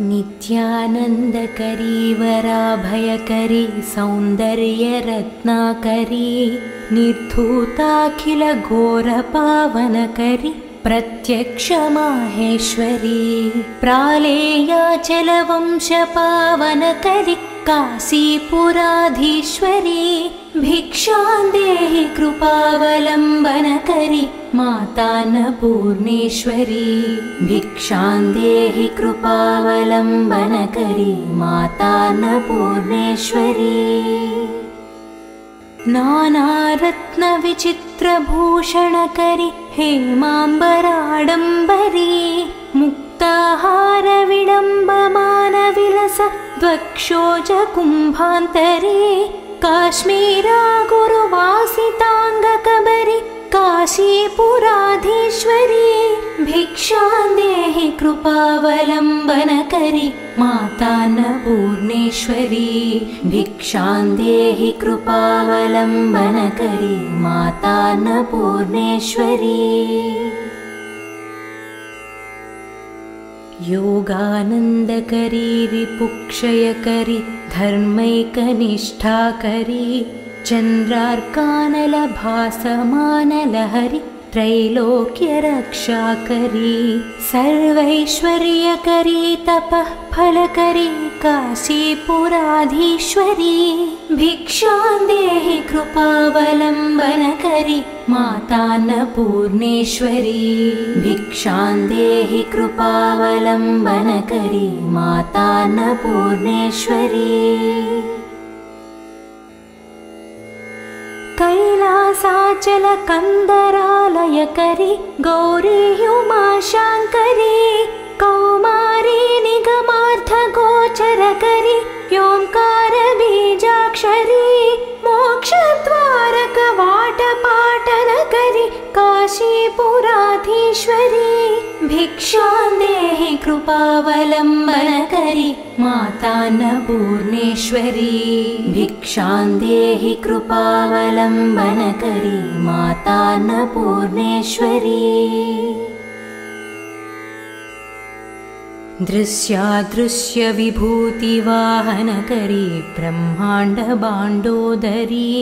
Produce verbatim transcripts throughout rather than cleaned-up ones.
नित्यानंदकरी वराभयकरी सौंदर्यरत्नाकरी निर्धूताखिल घोर पावनकरी प्रत्यक्ष माहेश्वरी प्रालेयाचल वंश पावनकरी काशीपुराधीश्वरी भिक्षान्देहि कृपावलम्बनकरी मातान्नपूर्णेश्वरी भिक्षान्देहि कृपावलम्बनकरी मातान्नपूर्णेश्वरी नानारत्नविचित्रभूषणकरी हेमाम्बराडम्बरी मुक्ताहार विडम्बमान विलस द्वक्षोज कुम्भान्तरी काश्मीरा गुरुवासिताङ्गकबरी काशीपुराधीश्वरी भिक्षान्देहि कृपावलम्बनकरी मातान्नपूर्णेश्वरी भिक्षान्देहि कृपावलम्बनकरी मातान्नपूर्णेश्वरी योगानन्दकरी रिपुक्षयकरी धर्मैकनिष्ठाकरी चन्द्रार्कानलभासमानलहरि त्रैलोक्यरक्षाकरी सर्वैश्वर्यकरी तपः फलकरी काशीपुराधीश्वरी भिक्षान्देहि कृपावलम्बनकरी मातान्नपूर्णेश्वरी भिक्षान्देहि कृपावलम्बनकरी मातान्नपूर्णेश्वरी कैलासाचल कंदरालयकरी गौरी उमाशंकरी कौमारी निगमार्थ गोचरकरी ओंकार बीजाक्षरी मोक्षद्वारक वाटपाटनकरी काशीपुराधीश्वरी भिक्षान्देहि कृपावलम्बनकरी मातान्नपूर्णेश्वरी भिक्षान्देहि कृपावलम्बनकरी मातान्नपूर्णेश्वरी दृश्यादृश्य विभूतिवाहनकरी ब्रह्मांड बाण्डोदरी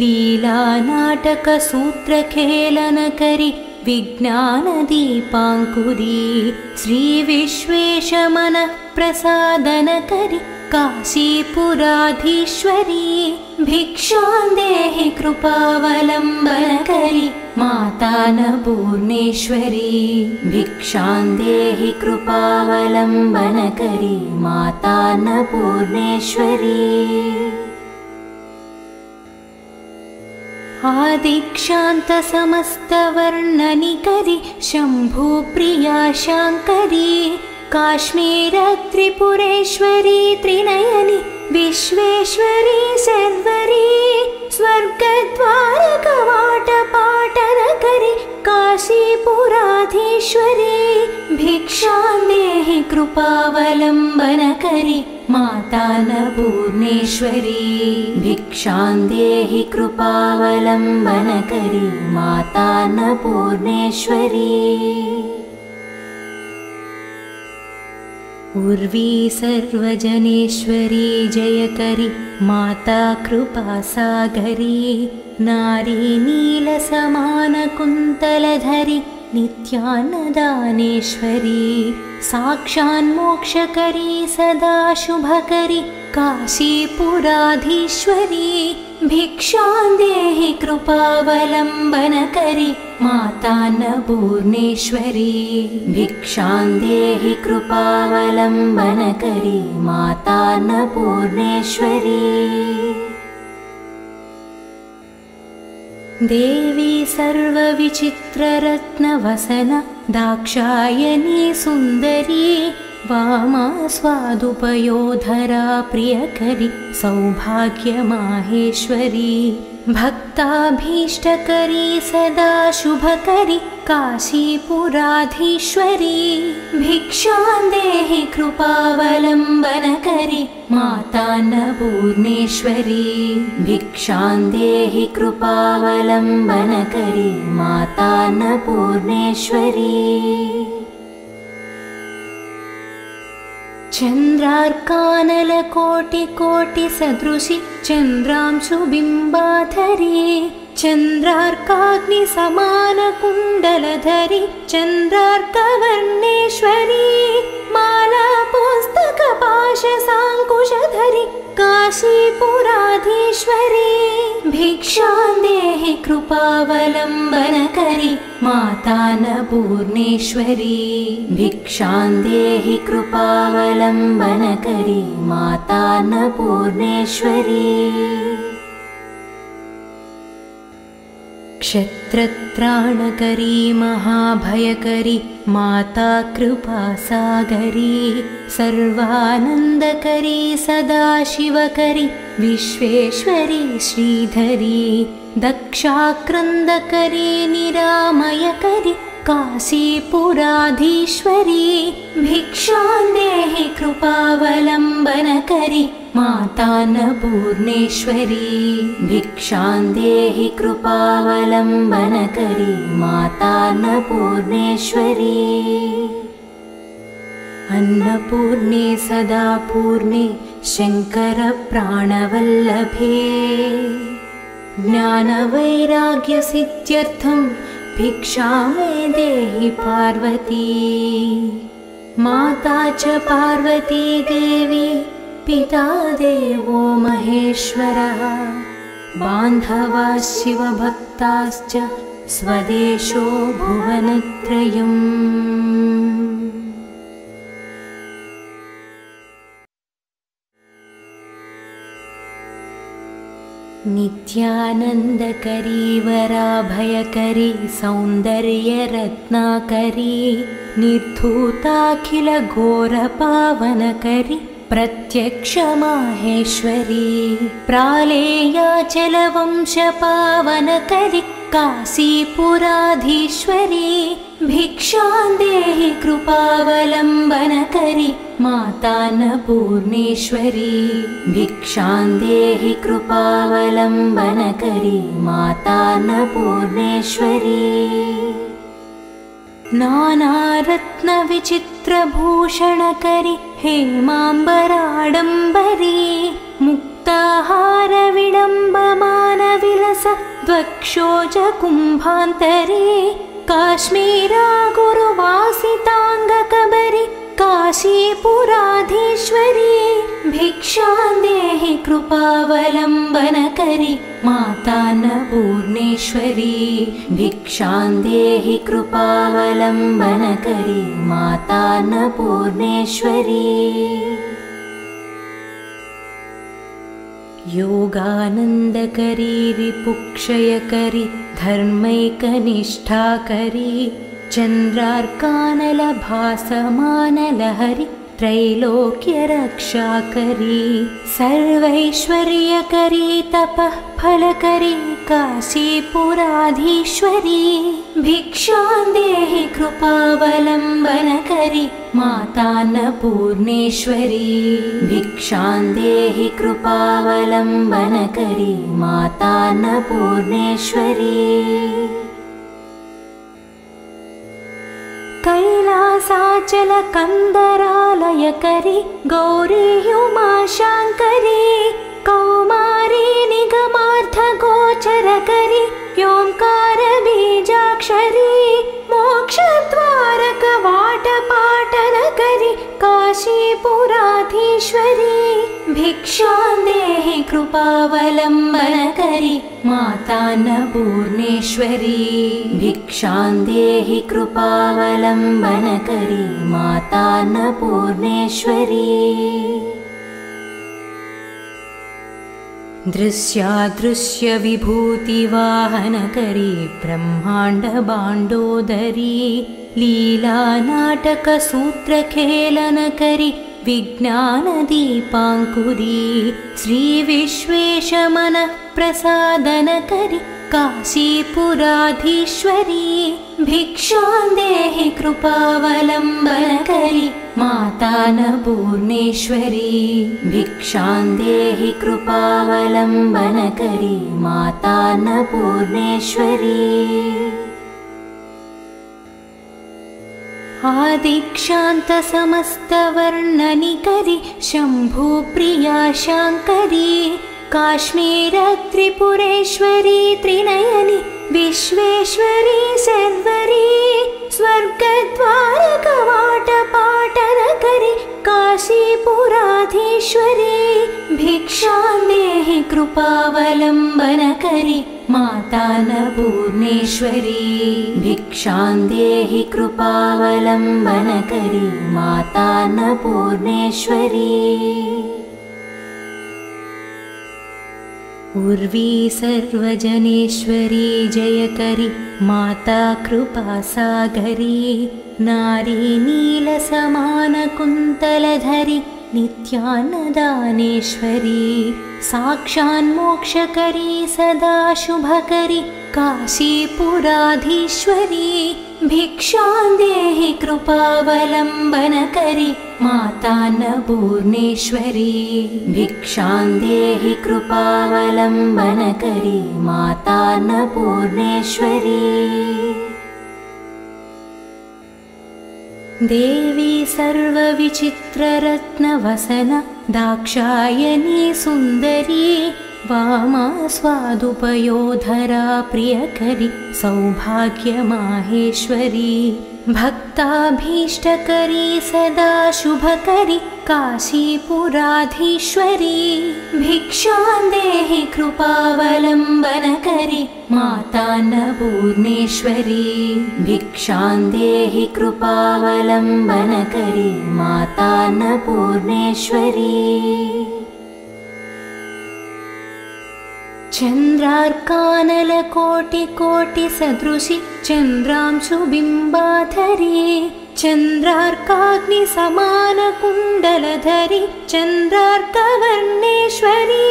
लीलानाटकसूत्रखेलनकरी विज्ञानदीपाङ्कुरी श्रीविश्वेशमनःप्रसादनकरी काशीपुराधीश्वरी भिक्षान्देहि कृपावलम्बनकरी मातान्नपूर्णेश्वरी भिक्षान्देहि कृपावलम्बनकरी मातान्नपूर्णेश्वरी आदिक्षान्त समस्त वर्णनिकरी शंभु प्रिया शांकरी काश्मीर त्रिपुरेश्वरी त्रिनयनी विश्वेश्वरी सर्वरी स्वर्गद्वार कवाटपाटनकरी काशीपुराधीश्वरी भिक्षान्देहि कृपावलम्बनकरी मातान्नपूर्णेश्वरी भिक्षान्देहि कृपावलम्बनकरी मातान्नपूर्णेश्वरी उर्वी सर्वजनेश्वरी जयकरी माता कृपासागरी नारी नीलसमानकुन्तलधरी नित्यानदानेश्वरी साक्षान्मोक्षकरी सदा शुभकरी काशीपुराधीश्वरी भिक्षान्देहि कृपावलम्बनकरी मातान्नपूर्णेश्वरी भिक्षान्देहि कृपावलम्बनकरी मातान्नपूर्णेश्वरी देवी सर्वविचित्ररत्नवसन दाक्षायणी सुन्दरी वामा स्वादुपयोधरा प्रियकरी सौभाग्यमाहेश्वरी भक्ताभीष्टकरी सदा शुभकरी काशीपुराधीश्वरी भिक्षान्देहि कृपावलम्बनकरी मातान्नपूर्णेश्वरी भिक्षान्देहि कृपावलम्बनकरी मातान्नपूर्णेश्वरी चन्द्रार्कानलकोटिकोटिसदृशि चन्द्रांशुबिम्बाधरी चन्द्रार्काग्निसमानकुण्डलधरी चन्द्रार्कवर्णेश्वरी मालापुस्तकपाशसाङ्कुशधरी काशीपुराधीश्वरी भिक्षान्देहि कृपावलम्बनकरी मातान्नपूर्णेश्वरी भिक्षान्देहि कृपावलम्बनकरी मातान्नपूर्णेश्वरी क्षत्रत्राणकरी महाभयकरी माता कृपासागरी सर्वानन्दकरी सदाशिवकरी विश्वेश्वरी श्रीधरी दक्षाक्रन्दकरी निरामयकरी काशीपुराधीश्वरी भिक्षां देहि कृपावलम्बनकरी मातान्नपूर्णेश्वरी भिक्षां देहि कृपावलम्बनकरी मातान्नपूर्णेश्वरी अन्नपूर्णे सदा पूर्णे शङ्करप्राणवल्लभे ज्ञानवैराग्यसिद्ध्यर्थं भिक्षां मे देहि पार्वती माता च पार्वती देवी पिता देवो महेश्वरः बान्धवाः शिवभक्ताश्च स्वदेशो भुवनत्रयम्। नित्यानन्दकरी वराभयकरी सौन्दर्यरत्नाकरी निर्धूताखिलघोरपावनकरी प्रत्यक्ष माहेश्वरी प्रालेयाचलवंशपावनकरी काशीपुराधीश्वरी भिक्षां देहि कृपावलम्बनकरी मातान्नपूर्णेश्वरी भिक्षां देहि कृपावलम्बनकरी मातान्नपूर्णेश्वरी नानारत्नविचित्रभूषणकरी हेमाम्बराडम्बरी मुक्ताहारविडम्बमानविलस द्वक्षोजकुम्भान्तरी काश्मीरा गुरुवासिताङ्गकबरी काशीपुराधीश्वरी भिक्षां देहि कृपावलम्बनकरी मातान्नपूर्णेश्वरी भिक्षां देहि कृपावलम्बनकरी मातान्नपूर्णेश्वरी योगानन्दकरी रिपुक्षयकरी धर्मैकनिष्ठाकरी चन्द्रार्कानलभासमानलहरि त्रैलोक्यरक्षाकरी सर्वैश्वर्यकरी तपः फलकरी काशीपुराधीश्वरी भिक्षां देहि कृपावलम्बनकरी मातान्नपूर्णेश्वरी भिक्षां देहि कृपावलम्बनकरी मातान्नपूर्णेश्वरी कैलासाचलकन्दरालयकरी गौरी उमाशाङ्करी कौमारी निगमार्थगोचरकरी योऽङ्कारबीजाक्षरी मोक्षद्वारकवाटपाटनकरी काशीपुराधीश्वरी भिक्षां देहि कृपावलम्बनकरी मातान्नपूर्णेश्वरी भिक्षां देहि कृपावलम्बनकरी मातान्नपूर्णेश्वरी दृश्यादृश्यविभूतिवाहनकरी ब्रह्माण्डबाण्डोदरी लीलानाटकसूत्रखेलनकरी विज्ञानदीपाङ्कुरी श्रीविश्वेशमनःप्रसादनकरी काशीपुराधीश्वरी भिक्षां देहि कृपावलम्बनकरी मातान्नपूर्णेश्वरी भिक्षां देहि कृपावलम्बनकरी मातान्नपूर्णेश्वरी आदिक्षान्तसमस्तवर्णनिकरि शम्भुप्रिया शाङ्करी काश्मीरत्रिपुरेश्वरी त्रिनयनि विश्वेश्वरी सर्वरी स्वर्गद्वारकवाटपाटनकरि काशीपुराधीश्वरी भिक्षान्देहि कृपावलम्बनकरि माता अन्नपूर्णेश्वरी भिक्षान्देहि कृपावलम्बनकरि माता अन्नपूर्णेश्वरी उर्वी सर्वजनेश्वरी जयकरी माता कृपासागरी नारी नीलसमानकुन्तलधरी नित्यान्नदानेश्वरी साक्षान्मोक्षकरी सदा शुभकरी काशीपुराधीश्वरी भिक्षान्देहि कृपावलम्बनकरी माता अन्नपूर्णेश्वरी भिक्षान्देहि कृपावलम्बनकरी माता अन्नपूर्णेश्वरी देवी सर्वविचित्ररत्नवसन दाक्षायणी सुन्दरी वामा स्वादुपयोधरा प्रियकरी सौभाग्यमाहेश्वरी भक्ताभीष्टकरी सदा शुभकरी काशीपुराधीश्वरी भिक्षान्देहि कृपावलम्बनकरी माता अन्नपूर्णेश्वरी भिक्षान्देहि कृपावलम्बनकरी माता अन्नपूर्णेश्वरी चन्द्रार्कानलकोटिकोटिसदृशि चन्द्रांशुबिम्बाधरी चन्द्रार्काग्निसमानकुण्डलधरी चन्द्रार्कवर्णेश्वरी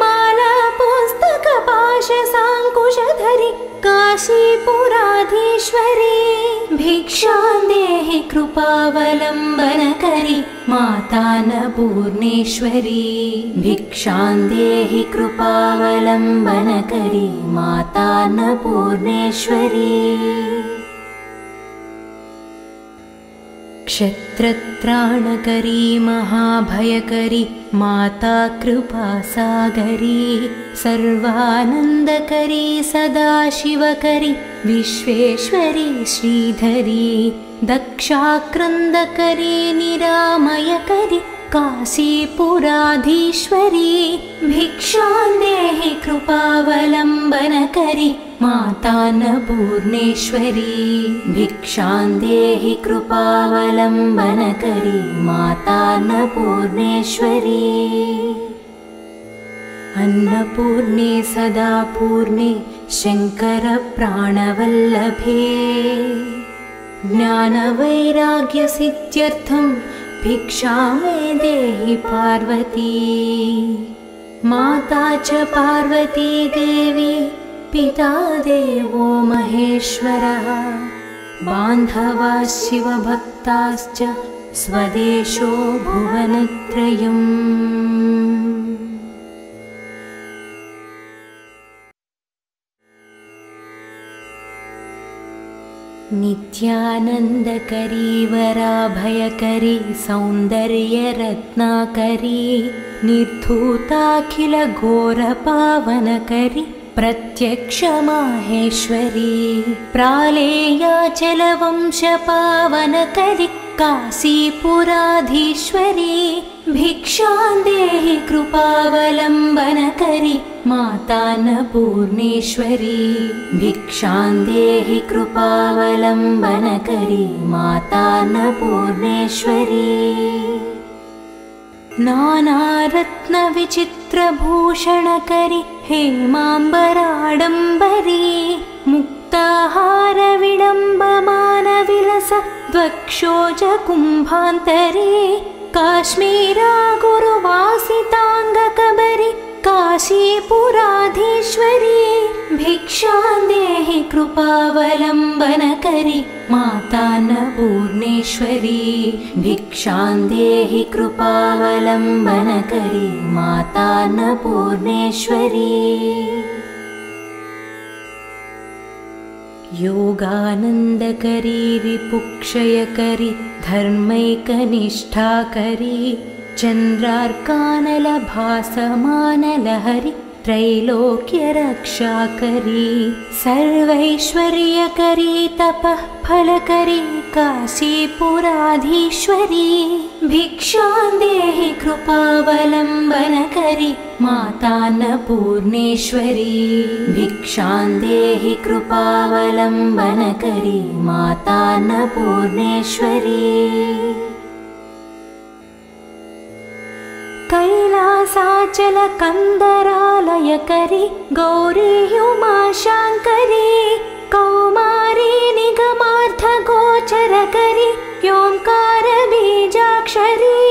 मालापुस्तकपाशसाङ्कुशधरी काशीपुराधीश्वरी भिक्षान्देहि कृपावलम्बनकरि माता अन्नपूर्णेश्वरी भिक्षान्देहि कृपावलम्बनकरि माता अन्नपूर्णेश्वरी क्षत्रत्राणकरी महाभयकरी माता कृपासागरी सर्वानन्दकरी सदा शिवकरी विश्वेश्वरी श्रीधरी दक्षाक्रन्दकरी निरामयकरी काशीपुराधीश्वरी भिक्षान्देहि कृपावलम्बनकरी माता अन्नपूर्णेश्वरी भिक्षान्देहि कृपावलम्बनकरी माता अन्नपूर्णेश्वरी अन्नपूर्णे सदा पूर्णे शङ्करप्राणवल्लभे ज्ञानवैराग्यसिद्ध्यर्थं भिक्षा मे देहि पार्वती माता च पार्वती देवी पिता देवो महेश्वरः बान्धवाः शिवभक्ताश्च स्वदेशो भुवनत्रयम्। नित्यानन्दकरी वराभयकरी सौन्दर्यरत्नाकरी निर्धूताखिलघोरपावनकरी प्रत्यक्ष माहेश्वरी प्रालेयाचलवंशपावनकरी काशीपुराधीश्वरी भिक्षान्देहि कृपावलम्बनकरि माता अन्नपूर्णेश्वरी भिक्षान्देहि कृपावलम्बनकरि माता अन्नपूर्णेश्वरी नानारत्नविचित्रभूषणकरि हेमाम्बराडम्बरी मुक्ताहारविडम्बमानविलस द्वक्षोजकुम्भान्तरी काश्मीरा गुरुवासिताङ्गकबरी काशीपुराधीश्वरी भिक्षान्देहि कृपावलम्बनकरि माता अन्नपूर्णेश्वरी भिक्षान्देहि कृपावलम्बनकरि माता अन्नपूर्णेश्वरी योगानन्दकरी रिपुक्षयकरी धर्मैकनिष्ठाकरी चन्द्रार्कानलभासमानलहरि त्रैलोक्यरक्षाकरी सर्वैश्वर्यकरी तपः फलकरी काशीपुराधीश्वरी भिक्षां देहि कृपावलम्बनकरी मातान्नपूर्णेश्वरी भिक्षां देहि कृपावलम्बनकरी मातान्नपूर्णेश्वरी। कैलासाचल कंदरालयकरी गौरी उमाशंकरी कौमारी निगमार्थ गोचरकरी ओंकार बीजाक्षरी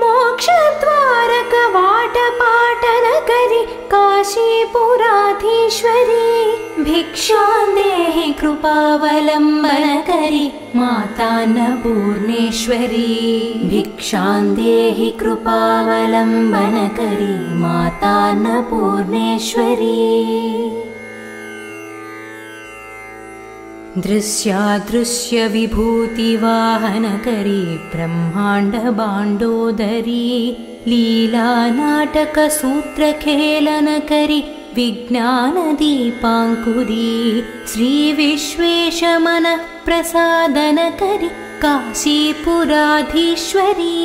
मोक्षद्वारक वाटपाटनकरी काशीपुराधीश्वरी भिक्षां देहि कृपावलम्बनकरी मातान्नपूर्णेश्वरी भिक्षां देहि कृपावलम्बनकरी मातान्नपूर्णेश्वरी। दृश्यादृश्य विभूति वाहनकरी ब्रह्मांड बांडोदरी लीला नाटक सूत्र खेलनकरी विज्ञानदीपाङ्कुरी श्रीविश्वेशमनःप्रसादनकरी काशीपुराधीश्वरी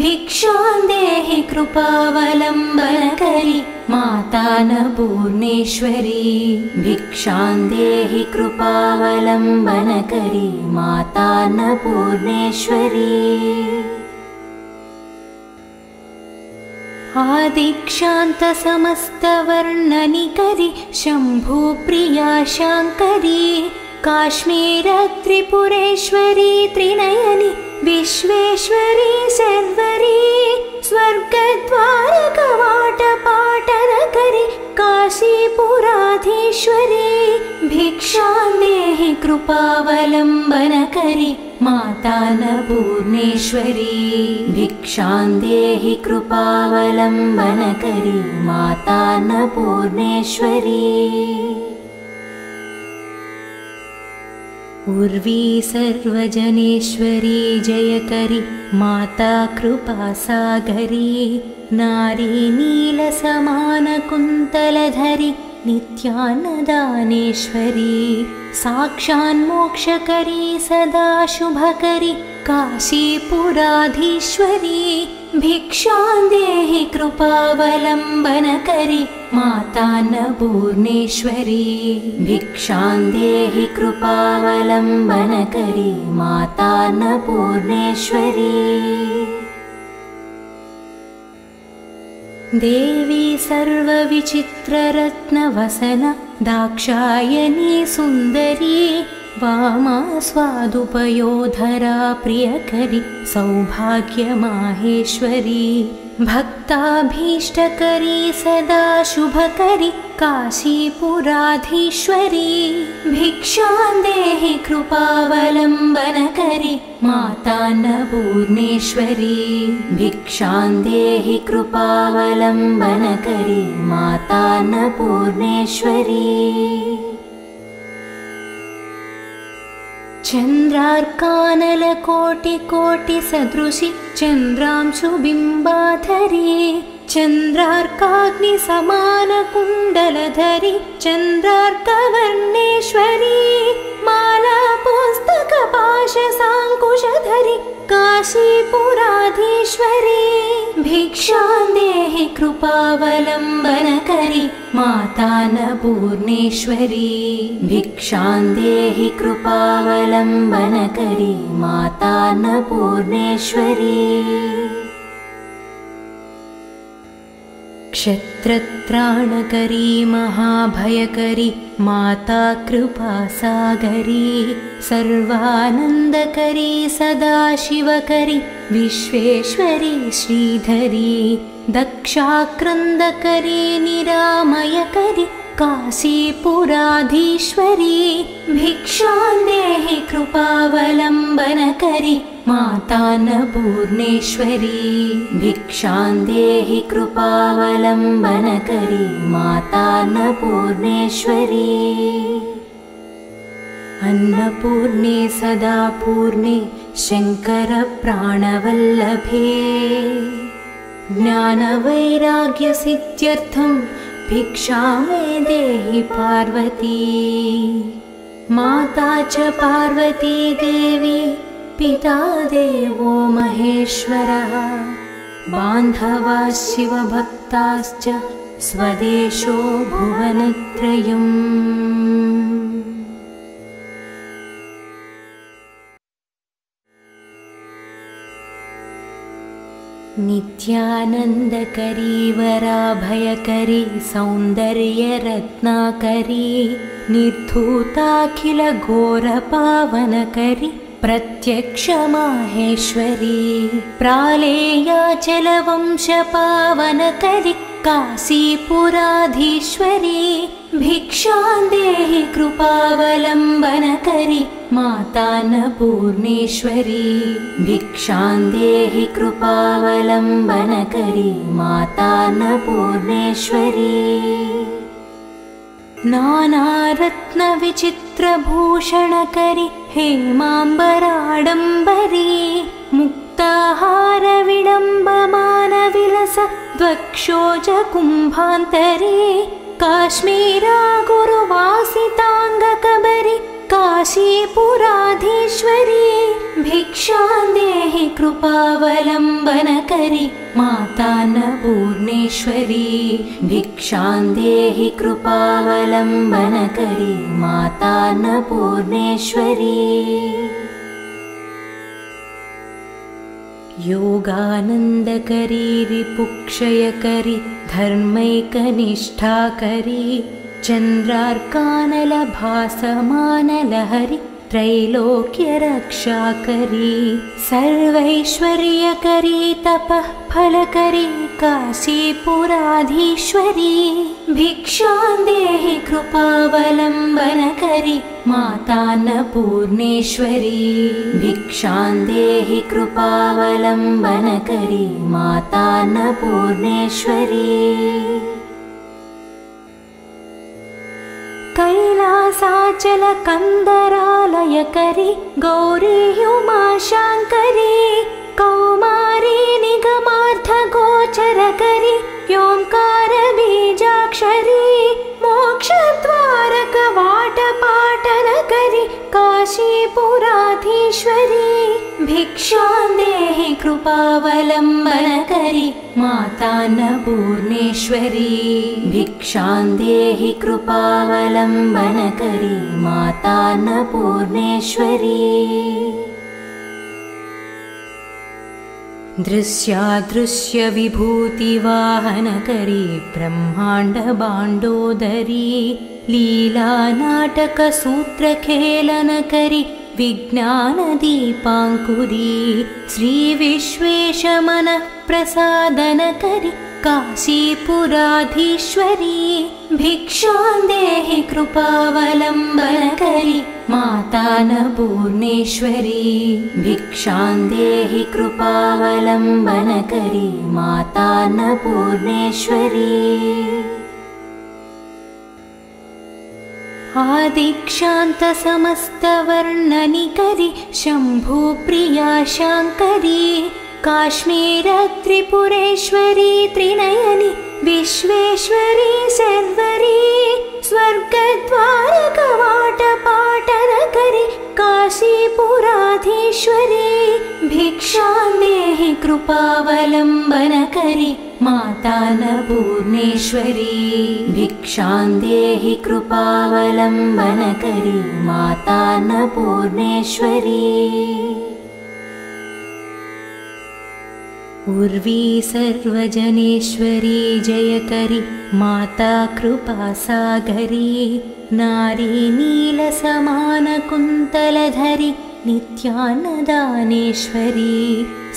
भिक्षां देहि कृपावलम्बनकरी मातान्नपूर्णेश्वरी भिक्षां देहि कृपावलम्बनकरी मातान्नपूर्णेश्वरी। आदिक्षान्त समस्त वर्णनिकरी शंभु प्रिया शांकरी काश्मीर त्रिपुरेश्वरी त्रिनयनी विश्वेश्वरी सर्वरी स्वर्गद्वार कवाट पाटनकरी काशीपुराधीश्वरी भिक्षां देहि कृपावलम्बनकरी मातान्नपूर्णेश्वरी भिक्षां देहि कृपावलम्बनकरी मातान्नपूर्णेश्वरी। उर्वी सर्वजनेश्वरी जयकरी माता कृपासागरी नारी नीलसमानकुन्तलधरी नित्यान्नदानेश्वरी साक्षान्मोक्षकरी सदा शुभकरी काशीपुराधीश्वरी भिक्षां देहि कृपावलम्बनकरी मातान्नपूर्णेश्वरी भिक्षां देहि कृपावलम्बनकरी मातान्नपूर्णेश्वरी। देवी सर्वविचित्ररत्नवसन दाक्षायणी सुन्दरी वामा स्वादुपयोधरा प्रियकरी सौभाग्यमाहेश्वरी भक्ताभीष्टकरी सदा शुभकरी काशीपुराधीश्वरी भिक्षां देहि कृपावलम्बनकरी मातान्नपूर्णेश्वरी भिक्षां देहि कृपावलम्बनकरी मातान्नपूर्णेश्वरी। चन्द्रार्कानलकोटिकोटिसदृशि चन्द्रांशुबिम्बाधरी चन्द्रार्काग्निसमानकुण्डलधरी चन्द्रार्कवर्णेश्वरी मालापुस्तकपाशसाङ्कुशधरी काशीपुराधीश्वरी भिक्षां देहि कृपावलम्बनकरी मातान्नपूर्णेश्वरी भिक्षां देहि कृपावलम्बनकरी मातान्नपूर्णेश्वरी। क्षत्रत्राणकरी महाभयकरी माता कृपासागरी सर्वानन्दकरी सदाशिवकरी विश्वेश्वरी श्रीधरी दक्षाक्रन्दकरी निरामयकरी काशीपुराधीश्वरी भिक्षां देहि कृपावलम्बनकरी मातान्नपूर्णेश्वरी भिक्षां देहि कृपावलम्बनकरी मातान्नपूर्णेश्वरी। अन्नपूर्णे सदा पूर्णे शंकर प्राणवल्लभे ज्ञानवैराग्य सिद्ध्यर्थं भिक्षां मे देहि पार्वती। माता च पार्वती देवी पिता देवो महेश्वरः। बान्धवा शिवभक्ताश्च स्वदेशो भुवनत्रयम्। नित्यानन्दकरी वराभयकरी सौन्दर्यरत्नाकरी निर्धूताखिलघोरपावनकरी प्रत्यक्ष माहेश्वरी। प्रालेयाचलवंशपावनकरी काशीपुराधीश्वरी। भिक्षां देहि कृपावलम्बनकरी मातान्नपूर्णेश्वरी। भिक्षां देहि कृपावलम्बनकरी मातान्नपूर्णेश्वरी। नानारत्नविचित्रभूषणकरी हेमाम्बराडम्बरी। मुक्ताहार विडम्बमान विलस द्वक्षोज कुम्भान्तरी। काश्मीरा गुरुवासिताङ्गकबरी काशीपुराधीश्वरी। भिक्षां देहि कृपावलम्बनकरी मातान्नपूर्णेश्वरी। भिक्षां देहि कृपावलम्बनकरी मातान्नपूर्णेश्वरी। योगानन्दकरी रिपुक्षयकरी धर्मैकनिष्ठाकरी। चन्द्रार्कानलभासमानलहरि त्रैलोक्यरक्षाकरी। सर्वैश्वर्यकरी तपः फलकरी काशीपुराधीश्वरी। भिक्षां देहि कृपावलम्बनकरी मातान्नपूर्णेश्वरी। भिक्षां देहि कृपावलम्बनकरी मातान्नपूर्णेश्वरी। कैलासाचल कंदरालयकरी गौरी उमाशंकरी। कौमारी निगमार्थ गोचरकरी ओंकार बीजाक्षरी। मोक्षद्वारक वाटपाटनकरी काशीपुराधीश्वरी। भिक्षां देहि कृपावलम्बनकरी मातान्नपूर्णेश्वरी। भिक्षां देहि कृपावलम्बनकरी मातान्नपूर्णेश्वरी। दृश्यादृश्य विभूतिवाहनकरी ब्रह्माण्ड बाण्डोदरी। लीलानाटकसूत्रखेलनकरी विज्ञानदीपाङ्कुरी। श्रीविश्वेशमनःप्रसादनकरी काशीपुराधीश्वरी। भिक्षां देहि कृपावलम्बनकरी मातान्नपूर्णेश्वरी। भिक्षां देहि कृपावलम्बनकरी मातान्नपूर्णेश्वरी। आदिक्षान्त समस्त वर्णनिकरी शंभु प्रिया शंकरी। काश्मीर त्रिपुरेश्वरी त्रिनयनी विश्वेश्वरी सर्वरी। स्वर्गद्वार कवाटपाटनकरी काशीपुराधीश्वरी। भिक्षां देहि कृपावलम्बनकरी मातान्नपूर्णेश्वरी। भिक्षां देहि कृपावलम्बनकरी मातान्नपूर्णेश्वरी। उर्वी सर्वजनेश्वरी जयकरी माता कृपासागरी। नारी नीलसमानकुन्तलधरी नित्यानदानेश्वरी।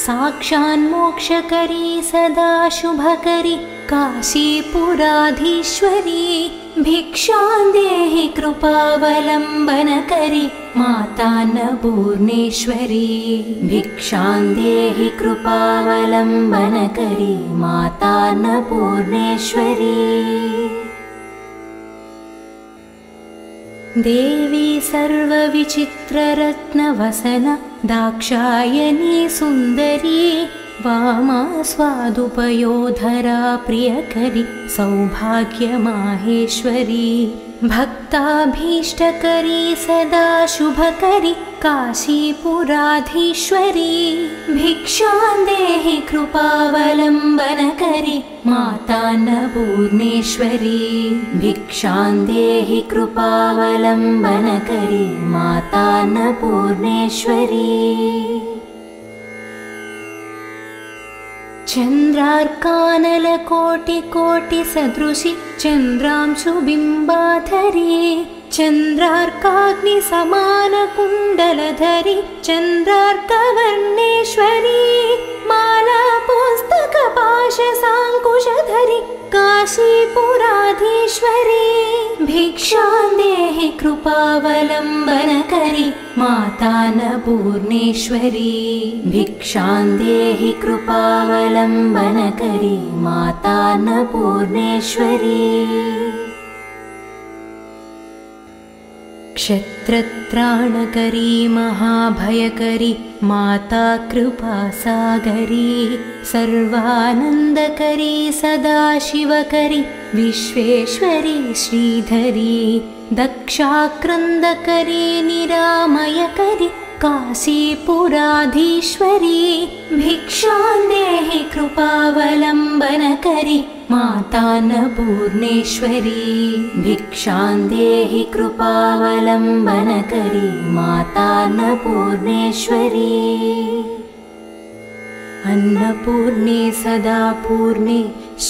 साक्षान्मोक्षकरी सदा शुभकरी काशीपुराधीश्वरी। भिक्षां देहि कृपावलम्बनकरी मातान्नपूर्णेश्वरी। भिक्षां देहि कृपावलम्बनकरी मातान्नपूर्णेश्वरी। देवी सर्वविचित्ररत्नवसन दाक्षायणी सुन्दरी वामा स्वादुपयोधरा प्रियकरी सौभाग्य माहेश्वरी भक्ताभीष्टकरी सदा शुभकरी काशीपुराधीश्वरी भिक्षां देहि कृपावलम्बनकरी मातान्नपूर्णेश्वरी भिक्षां देहि कृपावलम्बनकरी मातान्नपूर्णेश्वरी चन्द्रार्कानलकोटिकोटिसदृशि चन्द्रांशुबिम्बाधरी चन्द्रार्काग्निसमानकुण्डलधरी चन्द्रार्कवर्णेश्वरी मालापुस्तकपाशसाङ्कुशधरी काशीपुराधीश्वरी भिक्षां देहि कृपावलम्बनकरी मातान्नपूर्णेश्वरी भिक्षां देहि कृपावलम्बनकरी मातान्नपूर्णेश्वरी क्षत्रत्राणकरी महाभयकरी माता कृपासागरी सर्वानन्दकरी सदाशिवकरी विश्वेश्वरी श्रीधरी दक्षाक्रन्दकरी निरामयकरी काशीपुराधीश्वरी भिक्षां देहि कृपावलम्बनकरी मातान्नपूर्णेश्वरी भिक्षां देहि कृपावलम्बनकरी मातान्नपूर्णेश्वरी अन्नपूर्णे सदा पूर्णे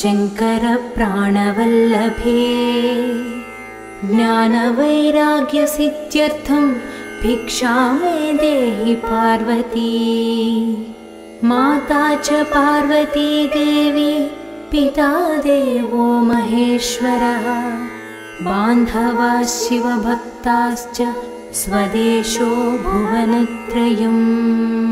शङ्करप्राणवल्लभे ज्ञानवैराग्यसिद्ध्यर्थं भिक्षां मे देहि पार्वती माता च पार्वती देवी पिता देवो महेश्वरः बान्धवाः शिवभक्ताश्च स्वदेशो भुवनत्रयम्।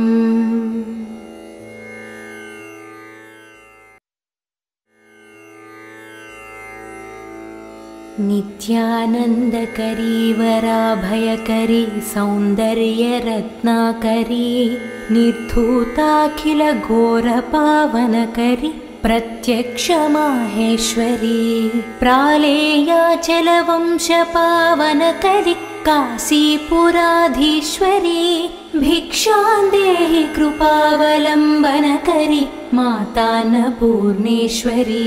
नित्यानन्दकरी वराभयकरी सौन्दर्यरत्नाकरी निर्धूताखिलघोरपावनकरी प्रत्यक्ष माहेश्वरी प्रालेयाचलवंशपावनकरी काशीपुराधीश्वरी भिक्षां देहि कृपावलम्बनकरी मातान्नपूर्णेश्वरी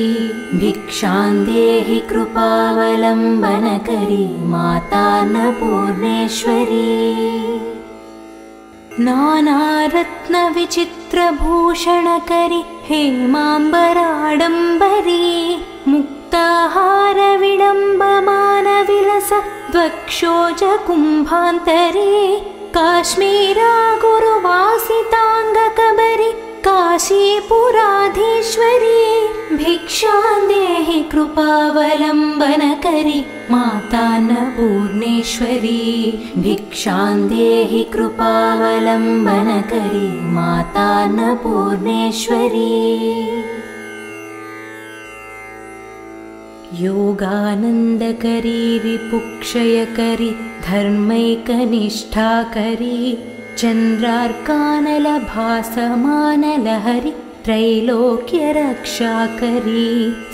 भिक्षां देहि कृपावलम्बनकरी मातान्नपूर्णेश्वरी नानारत्नविचित्रभूषणकरी हेमाम्बराडम्बरी मुक्ताहारविडम्बमानविलस द्वक्षोजकुम्भान्तरी काश्मीरा गुरुवासिताङ्गकबरी काशीपुराधीश्वरी भिक्षां देहि कृपावलम्बनकरी मातान्नपूर्णेश्वरी भिक्षां देहि कृपावलम्बनकरी मातान्नपूर्णेश्वरी योगानन्दकरी रिपुक्षयकरी धर्मैकनिष्ठाकरी चन्द्रार्कानलभासमानलहरि त्रैलोक्यरक्षाकरी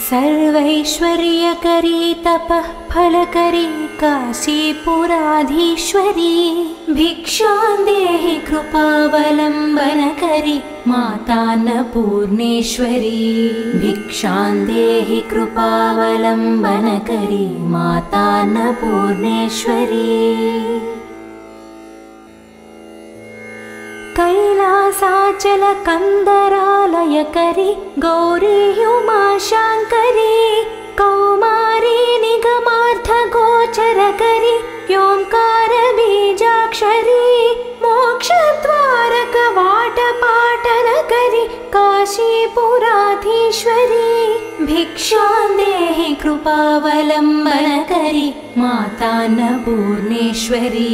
सर्वैश्वर्यकरी तपः फलकरी काशीपुराधीश्वरी भिक्षां देहि कृपावलम्बनकरी मातान्नपूर्णेश्वरी भिक्षां देहि कृपावलम्बनकरी मातान्नपूर्णेश्वरी कैलासाचलकन्दरालयकरी गौरी उमाशाङ्करी कौमारी निगमार्थगोचरकरी योऽङ्कारबीजाक्षरी मोक्षद्वारकवाटपाटनकरी काशीपुराधीश्वरी भिक्षां देहि कृपावलम्बनकरी मातान्नपूर्णेश्वरी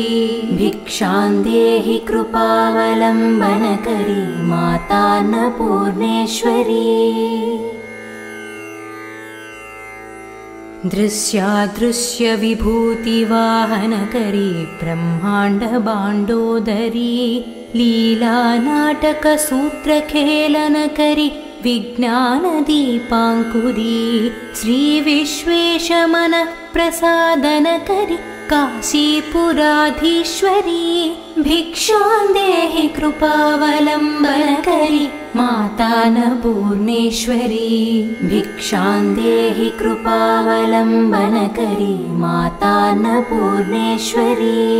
भिक्षां देहि कृपावलम्बनकरी मातान्नपूर्णेश्वरी दृश्यादृश्य विभूति वाहनकरी ब्रह्मांड बांडोदरी लीला नाटक सूत्र खेलनकरी विज्ञान दीपांकुरी श्री विश्वेश मन प्रसादनकरी काशीपुराधीश्वरी भिक्षान्देहि कृपावलम्बनकरी मातान्नपूर्णेश्वरी भिक्षान्देहि कृपावलम्बनकरी मातान्नपूर्णेश्वरी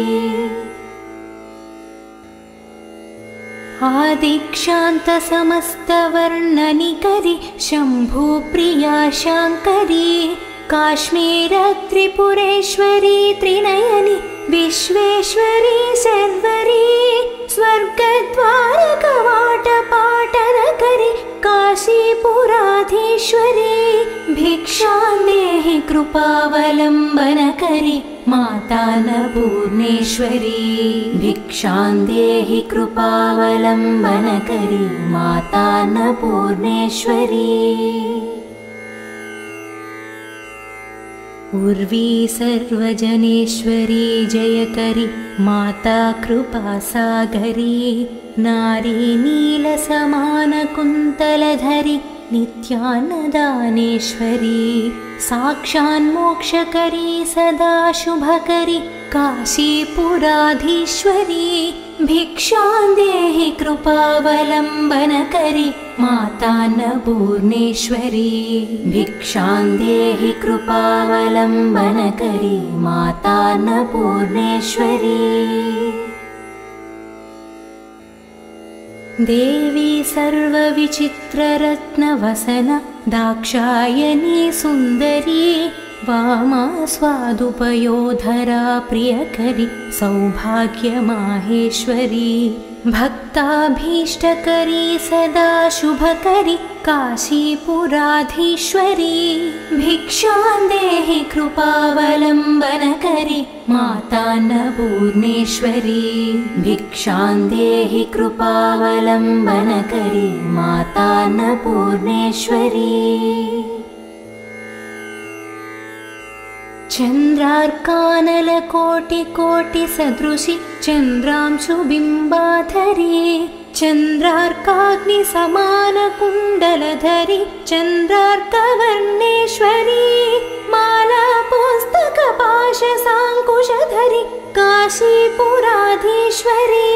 आदिक्षान्त समस्त वर्णनिकरी शम्भुप्रिया शाङ्करी काश्मीर त्रिपुरेश्वरी त्रिनयनी विश्वेश्वरी सर्वरी स्वर्गद्वार कवाटपाटनकरी काशीपुराधीश्वरी भिक्षान्देहि कृपावलम्बनकरी मातान्नपूर्णेश्वरी भिक्षान्देहि कृपावलम्बनकरी मातान्नपूर्णेश्वरी उर्वी सर्वजनेश्वरी जयकरी माता कृपा सागरी नारी नीलसमान कुन्तलधरी नित्यान्नदानेश्वरी साक्षान्मोक्षकरी सदा शुभकरी काशीपुराधीश्वरी भिक्षान्देहि कृपावलम्बनकरी मातान्नपूर्णेश्वरी भिक्षान्देहि कृपावलम्बनकरी मातान्नपूर्णेश्वरी देवी सर्वविचित्ररत्नवसन दाक्षायणी सुन्दरी वामा स्वादुपयोधरा प्रियकरी सौभाग्य माहेश्वरी भक्ताभीष्टकरी सदा शुभकरी काशीपुराधीश्वरी भिक्षान्देहि कृपावलम्बनकरी मातान्नपूर्णेश्वरी भिक्षान्देहि कृपावलम्बनकरी मातान्नपूर्णेश्वरी चन्द्रार्कानलकोटिकोटिसदृशि चन्द्रांशुबिम्बाधरी चन्द्रार्काग्निसमानकुण्डलधरी चन्द्रार्कवर्णेश्वरी मालापुस्तकपाशसाङ्कुशधरी काशीपुराधीश्वरी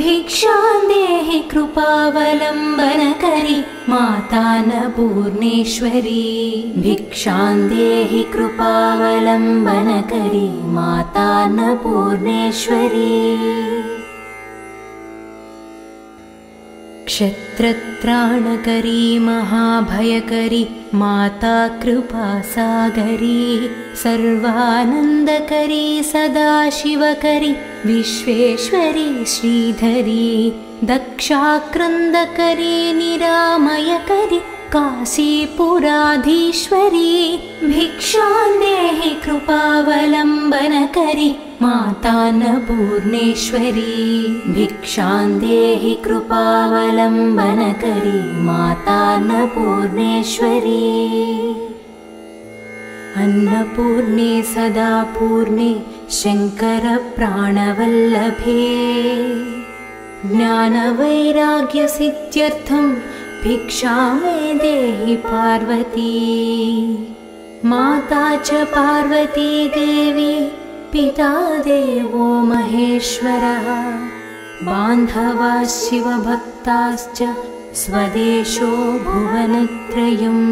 भिक्षान्देहि कृपावलम्बनकरी मातान्नपूर्णेश्वरी भिक्षान्देहि कृपावलम्बनकरी मातान्नपूर्णेश्वरी क्षत्रत्राणकरी महाभयकरी माता कृपा सागरी सर्वानन्दकरी सदा शिवकरी विश्वेश्वरी श्रीधरी दक्षाक्रन्दकरी निरामयकरी काशीपुराधीश्वरी भिक्षान्देहि कृपावलम्बनकरी मातान्नपूर्णेश्वरी भिक्षान्देहि कृपावलम्बनकरी मातान्नपूर्णेश्वरी अन्नपूर्णे सदा पूर्णे शङ्करप्राणवल्लभे ज्ञानवैराग्यसिद्ध्यर्थं भिक्षां मे देहि पार्वती माता च पार्वती देवी पिता देवो महेश्वरः बान्धवाः शिवभक्ताश्च स्वदेशो भुवनत्रयम्।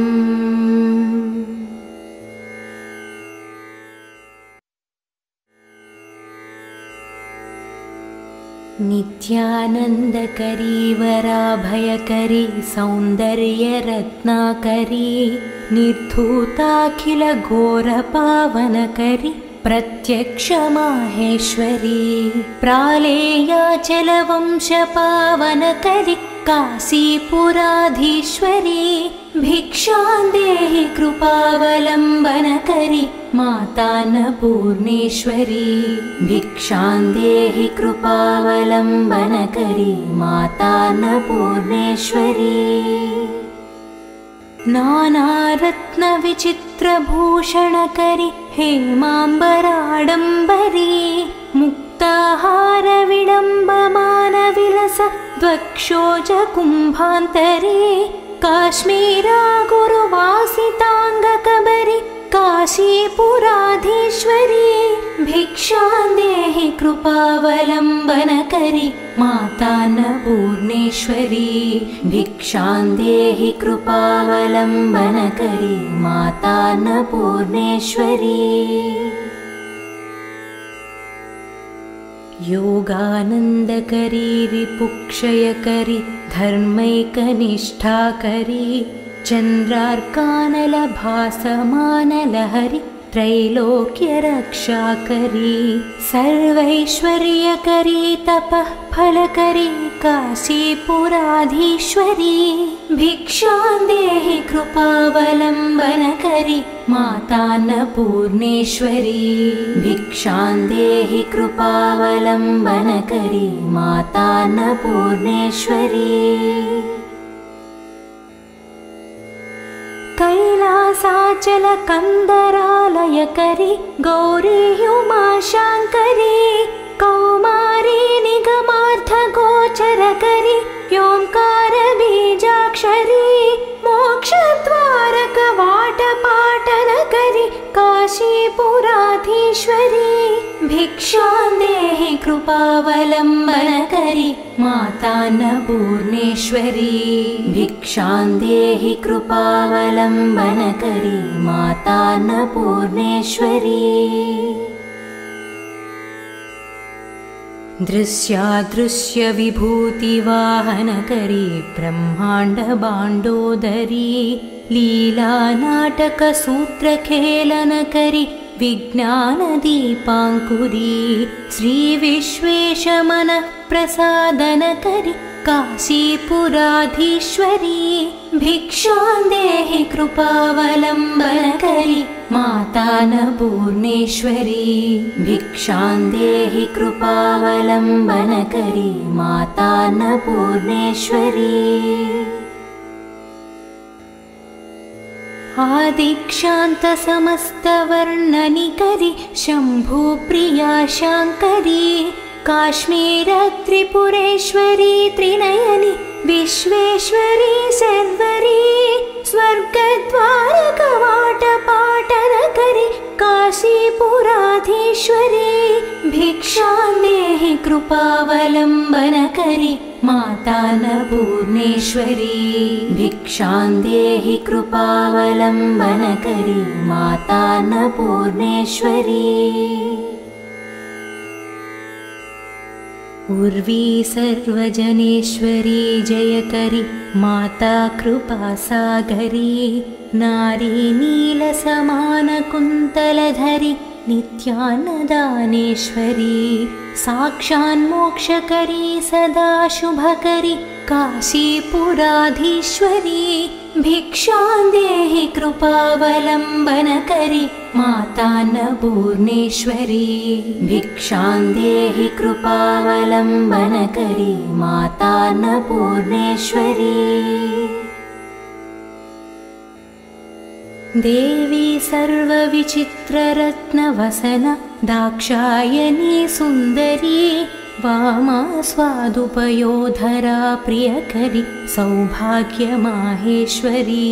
नित्यानन्दकरी वराभयकरी सौन्दर्यरत्नाकरी निर्धूताखिलघोरपावनकरी प्रत्यक्ष माहेश्वरी प्रालेयाचलवंशपावनकरी काशीपुराधीश्वरी भिक्षान्देहि कृपावलम्बनकरी मातान्नपूर्णेश्वरी भिक्षान्देहि कृपावलम्बनकरी मातान्नपूर्णेश्वरी नानारत्न विचित्रभूषणकरि हेमाम्बराडम्बरी मुक्ताहार विडम्बमान विलस द्वक्षोज कुम्भान्तरी काश्मीरा गुरुवासिताङ्गकबरि काशीपुराधीश्वरी भिक्षान्देहि कृपावलम्बनकरि मातान्नपूर्णेश्वरी भिक्षान्देहि कृपावलम्बनकरि मातान्नपूर्णेश्वरी योगानन्दकरी रिपुक्षयकरि धर्मैकनिष्ठाकरि चन्द्रार्कानलभासमानलहरि त्रैलोक्यरक्षाकरी सर्वैश्वर्यकरी तपः फलकरी काशीपुराधीश्वरी भिक्षां देहि कृपावलम्बनकरी मातान्नपूर्णेश्वरी भिक्षां देहि कृपावलम्बनकरी मातान्नपूर्णेश्वरी कैलासाचल कंदरालयकरी गौरी उमाशंकरी कौमारी निगमार्थ गोचरकरी ओंकार बीजाक्षरी मोक्षद्वारक वाटपाटनकरी काशीपुराधीश्वरी भिक्षां देहि कृपावलम्बनकरि मातान्नपूर्णेश्वरी भिक्षां देहि कृपावलम्बनकरि मातान्नपूर्णेश्वरी दृश्यादृश्य विभूतिवाहनकरी ब्रह्माण्ड बाण्डोदरी लीलानाटकसूत्रखेलनकरी विज्ञानदीपाङ्कुरी श्रीविश्वेशमनःप्रसादनकरि काशीपुराधीश्वरी भिक्षां देहि कृपावलम्बनकरि मातान्नपूर्णेश्वरी भिक्षां देहि कृपावलम्बनकरि मातान्नपूर्णेश्वरी आदिक्षान्त समस्त वर्णनिकरी शंभु प्रिया शांकरी काश्मीर त्रिपुरेश्वरी त्रिनयनी विश्वेश्वरी सर्वरी स्वर्गद्वार कवाटपाटनकरी काशीपुराधीश्वरी भिक्षां देहि कृपावलम्बनकरि मातान्नपूर्णेश्वरी भिक्षां देहि कृपावलम्बनकरि मातान्नपूर्णेश्वरी उर्वी सर्वजनेश्वरी जयकरि माता कृपासागरी नारी नीलसमानकुन्तलधरि नित्यानदानेश्वरी साक्षान्मोक्षकरी सदा शुभकरी काशीपुराधीश्वरी भिक्षां देहि कृपावलम्बनकरि मातान्नपूर्णेश्वरी भिक्षां देहि कृपावलम्बनकरि मातान्नपूर्णेश्वरी देवी सर्वविचित्ररत्नवसन दाक्षायणी सुन्दरी वामा स्वादुपयोधरा प्रियकरी सौभाग्यमाहेश्वरी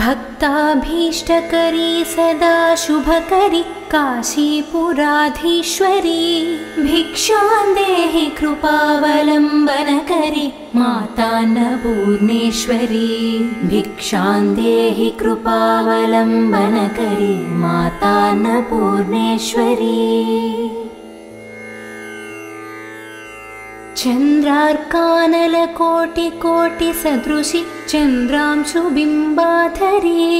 भक्ताभीष्टकरी सदा शुभकरी काशीपुराधीश्वरी भिक्षां देहि कृपावलम्बनकरि मातान्नपूर्णेश्वरी भिक्षां देहि कृपावलम्बनकरि मातान्नपूर्णेश्वरी चन्द्रार्कानलकोटिकोटिसदृशि चन्द्रांशुबिम्बाधरी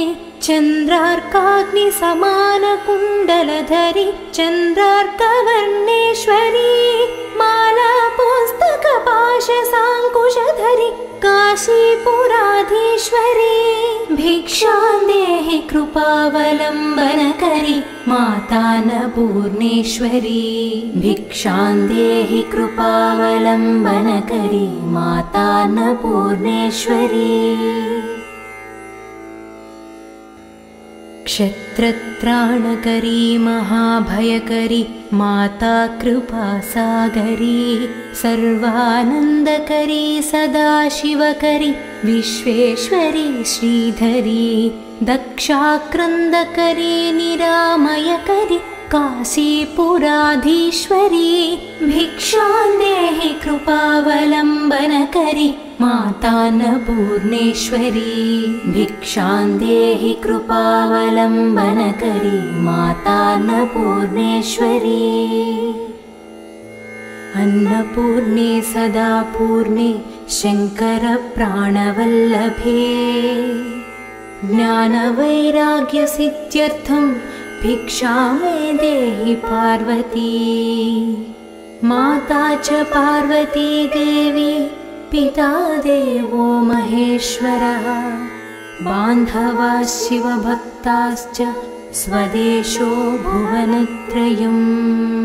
चन्द्रार्काग्निसमानकुण्डलधरि चन्द्रार्कवर्णेश्वरी मालापुस्तकपाशसाङ्कुशधरि काशीपुराधीश्वरी भिक्षां देहि कृपावलम्बनकरि मातान्नपूर्णेश्वरी भिक्षां देहि कृपावलम्बनकरि मातान्नपूर्णेश्वरी क्षेत्रत्राणकरी महाभयकरी माता कृपासागरी सर्वानन्दकरी सदाशिवकरी विश्वेश्वरी श्रीधरी दक्षाक्रन्दकरी निरामयकरी काशीपुराधीश्वरी भिक्षान्देहि कृपावलम्बनकरी मातान्नपूर्णेश्वरी भिक्षान्देहि कृपावलम्बनकरी मातान्नपूर्णेश्वरी अन्नपूर्णे सदा पूर्णे शङ्करप्राणवल्लभे ज्ञानवैराग्यसिद्ध्यर्थं भिक्षा मे देहि पार्वती माता च पार्वती देवी पिता देवो महेश्वरः बान्धवाः शिवभक्ताश्च स्वदेशो भुवनत्रयम्।